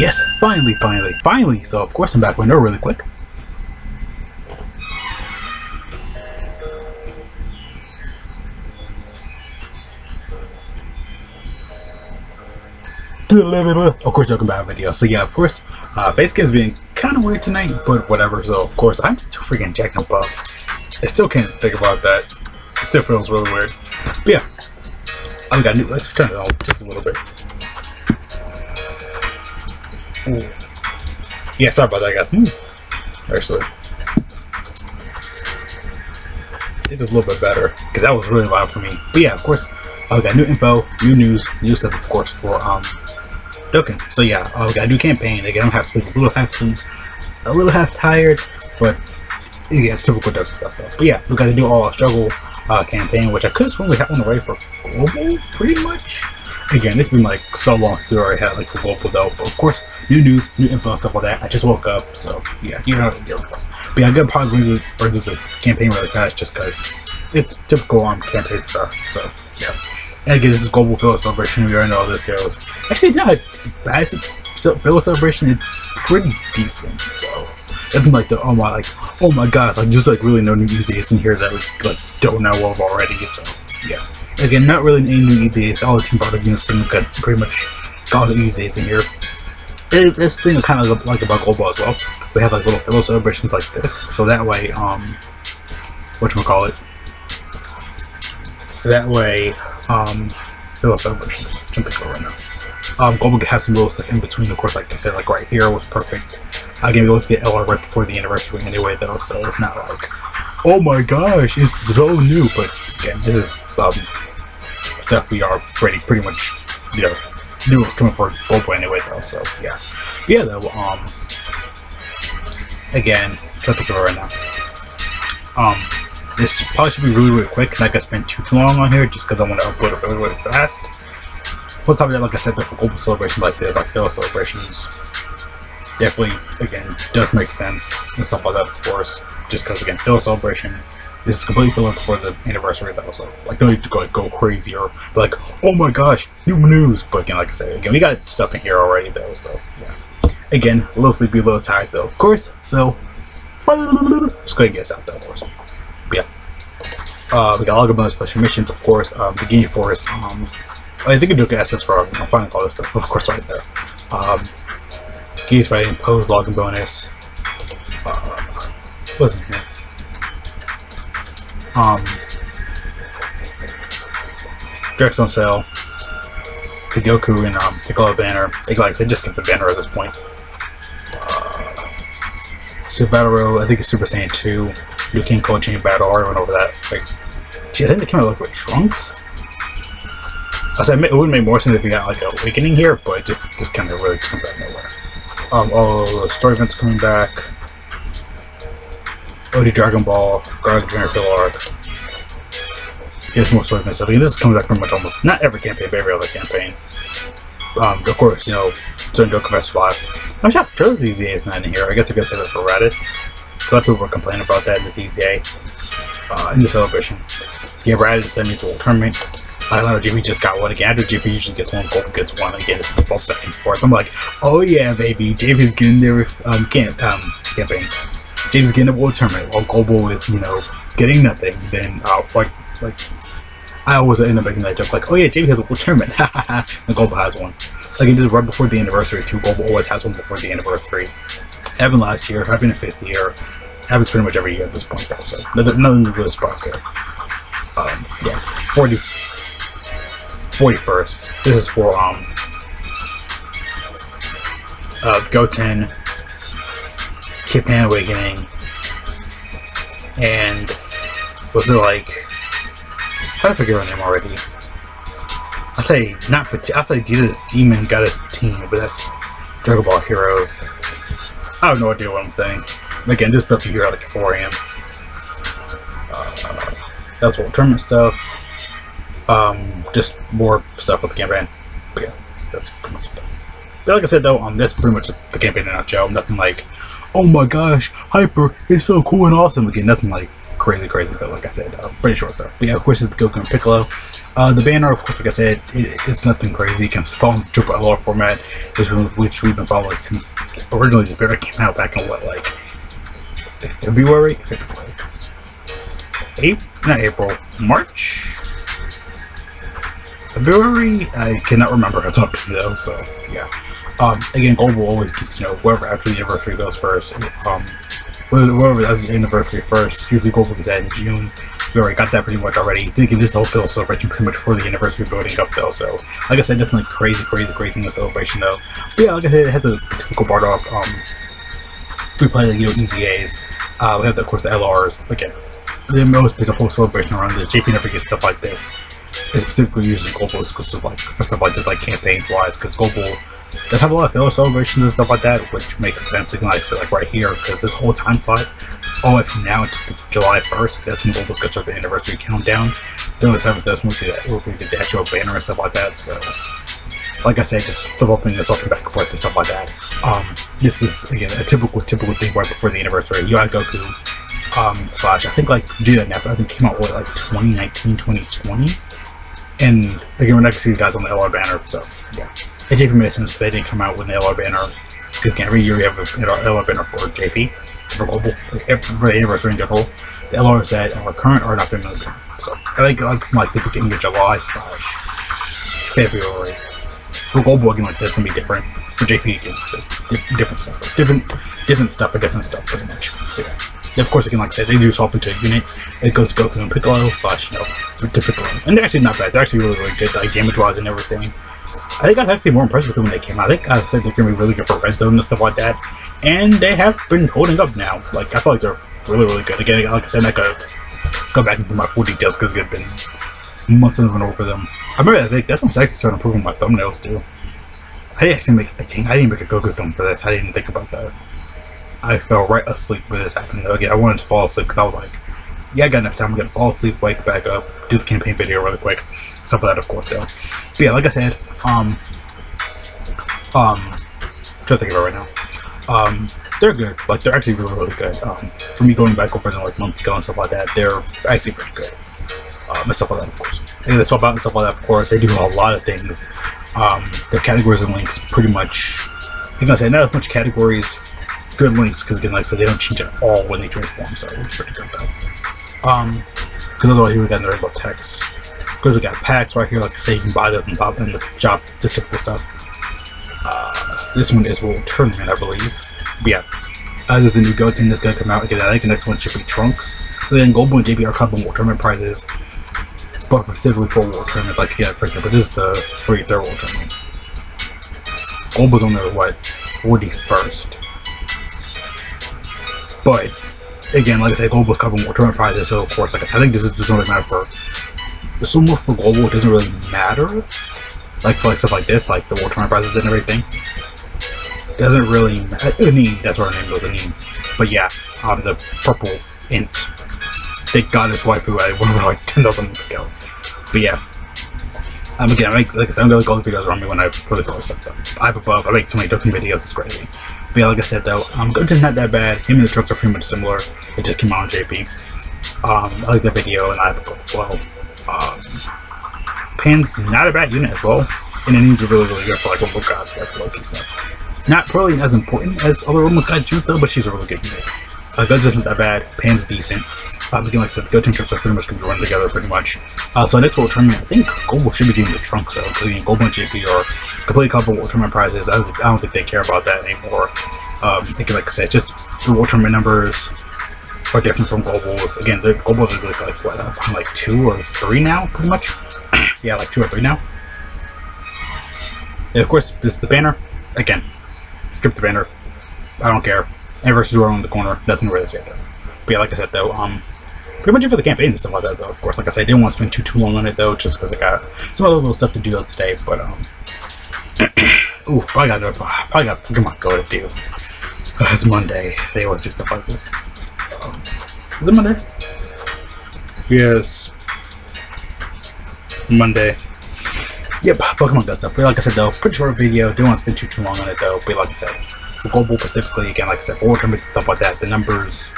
Yes, finally. So of course I'm back window really quick. Of course, Dokkan Battle video. So yeah, of course, base game's being kind of weird tonight, but whatever. So of course, I'm still freaking jacked and buff. I still can't think about that. It still feels really weird. But yeah, I've got new. Let's turn it on just a little bit. Ooh. Yeah, sorry about that, guys. Actually, it is a little bit better because that was really loud for me. But yeah, of course, I've got new info, new news, new stuff, of course, for Dokkan. So yeah, I got a new campaign. Again, I'm half asleep, a little half tired, but yeah, it's typical Dokkan stuff though. But yeah, we got the new all struggle campaign, which I could swing that one away for global pretty much. Again, it's been like so long since I already had like the global though. But of course, new news, new info, stuff like that. I just woke up, so yeah, you know how to deal with us. But yeah, I'm gonna probably redo the campaign really fast just because it's typical campaign stuff. So yeah. And again, this is Global Philo Celebration. We already know how this goes. Actually, it's not bad. Philo Celebration, it's pretty decent. So it's like the oh my gosh, like just like really no new EZAs in here that we like don't know of already. So yeah, again, not really any new EZAs. All the team product units pretty much got all the EZAs in here. And this thing I kind of like about Global as well. We have like little Philo Celebrations like this, so that way whatchamacallit. That way, Philo Celebrations, jumping over right now. Global has some little stuff in between, of course, like I said, like right here was perfect. Again, we always get LR right before the anniversary anyway, though, so it's not like, oh my gosh, it's so new, but again, this is stuff we are pretty much, you know, knew was coming for Global anyway, though, so yeah. Yeah, though, again, jumping over right now. This probably should be really quick, not gonna spend too long on here just because I want to upload it really fast. On top of that, like I said, for global celebrations like this, like Philo Celebrations, definitely, again, does make sense and stuff like that, of course, just because, again, Philo Celebration, this is completely filled for the anniversary though, so, like, no need to go crazy or be like, oh my gosh, new news, but again, like I said, again, we got stuff in here already though, so, yeah. Again, a little sleepy, a little tired though, of course, so, just go ahead and get us out though, of course. Yeah, we got all the bonus special missions, of course. The game forest. I think Dokkan assets for our final all this stuff, of course, right there. Games fighting, pose, login bonus. What's in here? Dragon Ball sale. The Goku and Piccolo banner. Like I said, just skip the banner at this point. Super Battle Row. I think it's Super Saiyan 2. You can coach in your battle, I already went over that. Like, gee, I think they came out like with Trunks? I said it wouldn't make more sense if we got like an Awakening here, but it just kind of really comes out of nowhere. Oh, story events coming back. OD Dragon Ball, Garlic Junior Phil Arc. There's more story events. So, I mean, this comes out pretty much almost not every campaign, but every other campaign. Of course, you know, certain Dokkan Battle 5. I'm shocked Joe's EZA is not in here. I guess I could say that for Raditz. A lot of people were complaining about that in the EZA, in the celebration. Yeah, Raditz sent me to a tournament. I don't know, GP just got one again. After GP usually gets one, Goku gets one again. It's both back and forth. I'm like, oh yeah, baby, JP's getting their campaign. JP's getting a world tournament while Goku is, you know, getting nothing. Then like I always end up making that joke, like, oh yeah, JP has a world tournament, haha, and Goku has one. Again, this is right before the anniversary too. Goku always has one before the anniversary. Happened last year, happened in fifth year, happens pretty much every year at this point, though, so nothing to do with Sparks there. Yeah, 41st. This is for, Goten, Kidman Awakening, and was it like, how did I forget her name already? I say Dita's Demon Goddess Team, but that's Dragon Ball Heroes. I have no idea what I'm saying. Again, this stuff you hear at like 4 a.m. That's what tournament stuff. Just more stuff with the campaign. But yeah, that's pretty much it. But like I said though, that's pretty much the campaign in a nutshell. Nothing like, oh my gosh, Hyper is so cool and awesome. Again, nothing like crazy though. Like I said, pretty short though. But yeah, of course it's Goku and Piccolo. The banner, of course, like I said, it's nothing crazy. It's following the triple LR format, which we've been following since originally this banner came out back in what, like February? February. Not April. March? February? I cannot remember. It's up to though, so yeah. Again, Gold will always get to know whoever after the anniversary goes first. Whoever does the anniversary first, usually Gold comes out in June. We already got that pretty much already. Thinking this whole field celebration pretty much for the anniversary building up though. So, like I said, definitely crazy in the celebration though. But yeah, like I said, it had the typical Bardock. We play the EZAs. We have, of course, the LRs. Again, they always play the whole celebration around this. JP never gets stuff like this. It's specifically using Gold Bull for stuff like this, like campaigns-wise, because Gold Bull does have a lot of filler celebrations and stuff like that, which makes sense, like I said, like right here, because this whole time slot, all the way from now until July 1st, that's when Gold Bull's gonna start the anniversary countdown. Then on the 7th, that's when we do the actual banner and stuff like that, so... Like I said, just flipping this off and back and forth and stuff like that. This is, again, a typical thing right before the anniversary. You had Goku, slash, I think, like, do that now, but I think it came out, what, like, 2019, 2020? And again, we're not going to see you guys on the LR banner, so yeah. And JP made sense because they didn't come out with an LR banner. Because again, every year we have an LR banner for JP, for Global, for the anniversary in general. The LRs that are current are not familiar. So I think like from like the beginning of July slash February. For Global again, like that's going to be different. For JP again, so different stuff. Like different stuff for different stuff pretty much. So yeah. And of course, again, like I said, they do swap into a unit. It goes to Goku and Piccolo slash, to Piccolo. And they're actually not bad. They're actually really, really good, like, damage-wise and everything. I think I was actually more impressed with them when they came out. I think I said they're going to be really good for Red Zone and stuff like that. And they have been holding up now. Like, I feel like they're really, really good. Again, like I said, I gotta go back and do my full details because it's been months and over them. I remember that that's when I actually started improving my thumbnails, too. I didn't make a Goku thumb for this. I didn't even think about that. I fell right asleep when this happened. Again, I wanted to fall asleep because I was like, yeah, I got enough time. I'm going to fall asleep, wake back up, do the campaign video really quick. Stuff like that, of course, though. But yeah, like I said, trying to think about it right now. They're good. Like, they're actually really, really good. For me going back over them, like, months ago and stuff like that, they're actually pretty good. And stuff like that, of course. And they swap out and stuff like that, of course. They do a lot of things. Their categories and links pretty much, you know, I say not as much categories, good links, because again, like I said, they don't change at all when they transform, so it's pretty good though. Because otherwise here we got another little text. Because we got packs right here, like I say, you can buy them and pop in the shop, this typical stuff. This one is World Tournament, I believe. But yeah, this is the new GoTen that's going to come out. Again, I think the next one should be Trunks. And then Gold Bull and JP are covering World Tournament prizes, but specifically for World Tournaments, like yeah, for example, this is the free third World Tournament. Gold Bull's on the, what, 41st. But again, like I said, Global's covering more tournament prizes, so of course, like I said, I think this doesn't really matter for so much for Global. It doesn't really matter, like for like stuff like this, like the World Tournament prizes and everything. Doesn't really any. That's what her name goes. Any, but yeah, the purple int. Thank God his wife who had one over like 10,000 months ago. But yeah, again, I make, like I said, I'm gonna go videos around me when I put this all stuff up. I'm above. I make so many Dokkan videos. It's crazy. But yeah, like I said though, GoTen's not that bad. Him and the Trunks are pretty much similar. It just came out on JP. I like that video and I have a as well. Pan's not a bad unit as well. And it needs really, really good for like Rumble Gods, like Loki stuff. Not probably as important as other Rumble God Jute though, but she's a really good unit. God's isn't that bad. Pan's decent. Again, like I said, GoTen and Trunks are pretty much going to be running together pretty much. So next World Tournament, I think Gold should be getting the Trunks though. Because again, Gold and JP are completely covered World Tournament prizes. I don't think they care about that anymore. Again, like I said, just the World Tournament numbers are different from Gold Bulls. Again, the Gold Bulls are like what, on like 2 or 3 now, pretty much. Yeah, like 2 or 3 now. And of course, this is the banner. Again, skip the banner. I don't care. Anniversary door on the corner. Nothing really to say there. But yeah, like I said though, pretty much it for the campaign and stuff like that though, of course. Like I said, I didn't want to spend too long on it though, just because I got some other little stuff to do today, but ooh, probably got Pokemon Go to do. It's Monday. They always do stuff like this. Is it Monday? Yes. Monday. Yep, Pokemon Go stuff. But like I said though, pretty short video, didn't want to spend too long on it though, but like I said, for Global specifically, again, like I said, for World Tournament and stuff like that, the numbers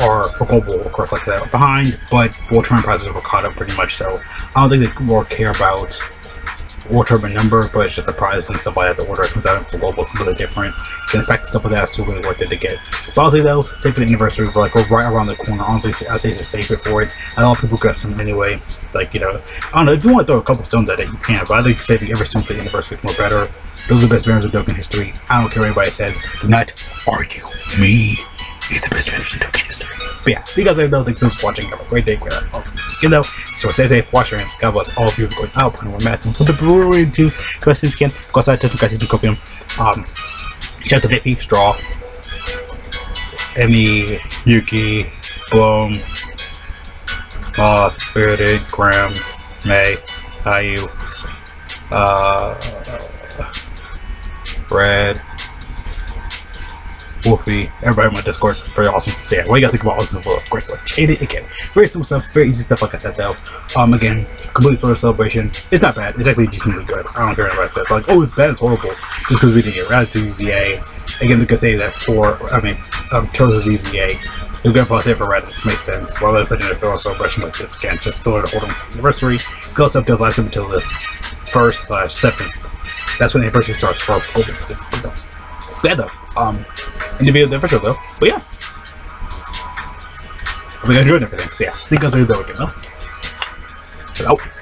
or for Gold War, of course, like they're behind, but War Turbine prices were caught up pretty much, so I don't think they more care about War Turbine number, but it's just the price and stuff like that. The order comes out for Gold War is really different. The impact stuff with that is still really worth it to get. But honestly, though, save for the anniversary, we're like, we're right around the corner. Honestly, I say just save it for it. A lot of people got some anyway. Like, you know, I don't know, if you want to throw a couple stones at it, you can, but I think saving every stone for the anniversary is more better. Those are the best banners of Dokkan history. I don't care what anybody says. Do not argue me. It's the best banners in Dokkan history. But yeah, so you guys know, thanks so much for watching. Have a great day, great night. You know, so stay safe, wash your hands. God bless all of you for going out, putting on masks, and put the brewery into the best if you can. Go outside, touch some guys, you can copium. Shout out to Vippy, Straw, Emmy, Yuki, Bloom, Spirited, Graham, May, Ayu, Red, Wolfie, everybody on my Discord, very awesome. So yeah, what you gotta think about all this in the world, of course, like shade it again. Very simple stuff, very easy stuff, like I said though. Again, complete photo celebration. It's not bad, it's actually decently good. I don't care what anybody says. Like, oh, it's bad, it's horrible. Just because we didn't get Raditz EZA. Again, they could say that for, Chose's EZA. Your grandpa said for Raditz makes sense. Why would I put in a photo celebration like this again? Just fill it to hold on for the anniversary. Go stuff does last up until the 1st/7th. That's when the anniversary starts for Golden Pacific. Yeah, though. In the video of the official, though. But yeah. Hope you guys enjoyed everything. So yeah, see you guys later, though. Hello.